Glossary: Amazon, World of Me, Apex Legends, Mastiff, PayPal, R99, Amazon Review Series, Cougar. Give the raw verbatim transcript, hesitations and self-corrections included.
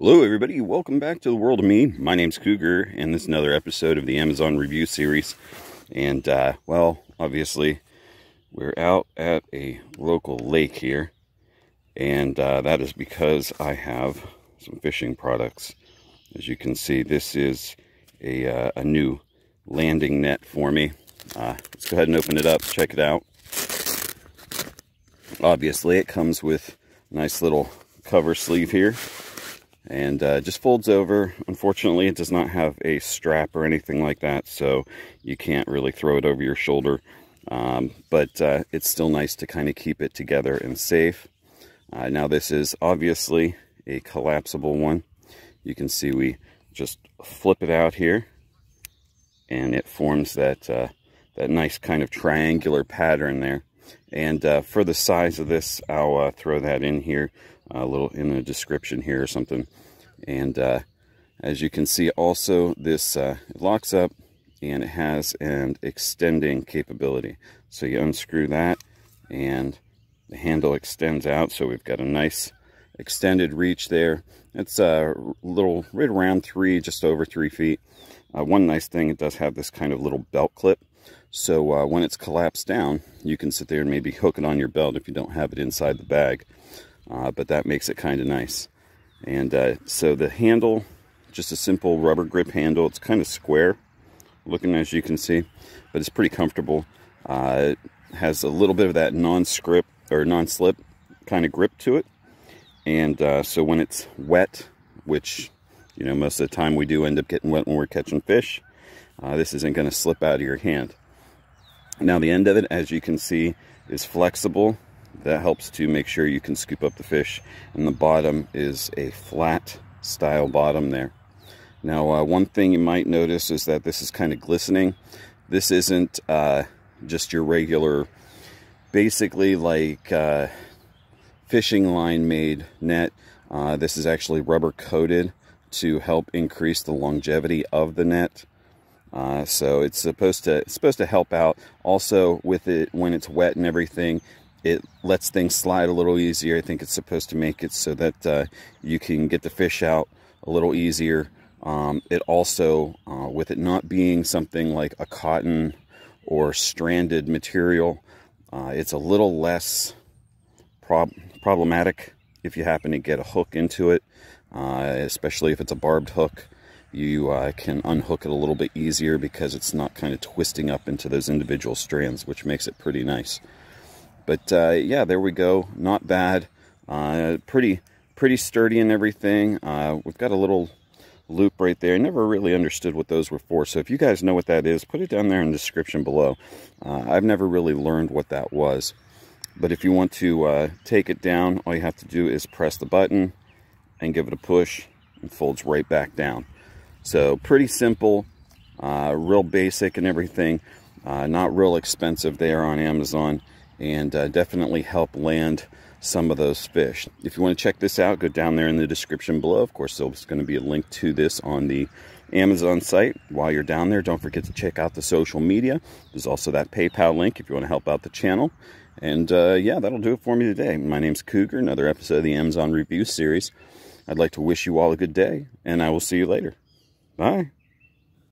Hello everybody, welcome back to the world of me. My name's Cougar, and this is another episode of the Amazon Review Series. And, uh, well, obviously, we're out at a local lake here. And uh, that is because I have some fishing products. As you can see, this is a, uh, a new landing net for me. Uh, let's go ahead and open it up, check it out. Obviously, it comes with a nice little cover sleeve here. And uh, just folds over. Unfortunately, it does not have a strap or anything like that, so you can't really throw it over your shoulder. Um, but uh, it's still nice to kind of keep it together and safe. Uh, now this is obviously a collapsible one. You can see we just flip it out here, and it forms that, uh, that nice kind of triangular pattern there. And uh, for the size of this, I'll uh, throw that in here, a uh, little in the description here or something. And uh, as you can see, also this uh, it locks up, and it has an extending capability. So you unscrew that, and the handle extends out. So we've got a nice extended reach there. It's a little right around three, just over three feet. Uh, one nice thing, it does have this kind of little belt clip. So uh, when it's collapsed down, you can sit there and maybe hook it on your belt if you don't have it inside the bag. Uh, but that makes it kind of nice. And uh, so the handle, just a simple rubber grip handle. It's kind of square looking, as you can see, but it's pretty comfortable. Uh, it has a little bit of that non-slip or non-slip kind of grip to it. And uh, so when it's wet, which, you know, most of the time we do end up getting wet when we're catching fish, Uh, this isn't going to slip out of your hand. Now the end of it, as you can see, is flexible. That helps to make sure you can scoop up the fish. And the bottom is a flat style bottom there. Now uh, one thing you might notice is that this is kind of glistening. This isn't uh, just your regular, basically like uh, fishing line made net. Uh, this is actually rubber coated to help increase the longevity of the net. Uh, so it's supposed to it's supposed to help out. Also, with it when it's wet and everything, it lets things slide a little easier. I think it's supposed to make it so that uh, you can get the fish out a little easier. Um, it also, uh, with it not being something like a cotton or stranded material, uh, it's a little less prob problematic if you happen to get a hook into it, uh, especially if it's a barbed hook. You uh, can unhook it a little bit easier because it's not kind of twisting up into those individual strands, which makes it pretty nice. But uh, yeah, there we go. Not bad. Uh, pretty pretty sturdy and everything. Uh, we've got a little loop right there. I never really understood what those were for. So if you guys know what that is, put it down there in the description below. Uh, I've never really learned what that was. But if you want to uh, take it down, all you have to do is press the button and give it a push. It folds right back down. So pretty simple, uh, real basic and everything, uh, not real expensive there on Amazon, and uh, definitely help land some of those fish. If you want to check this out, go down there in the description below. Of course, there's going to be a link to this on the Amazon site. While you're down there, don't forget to check out the social media. There's also that PayPal link if you want to help out the channel. And uh, yeah, that'll do it for me today. My name's Cougar, another episode of the Amazon Review Series. I'd like to wish you all a good day, and I will see you later. Bye.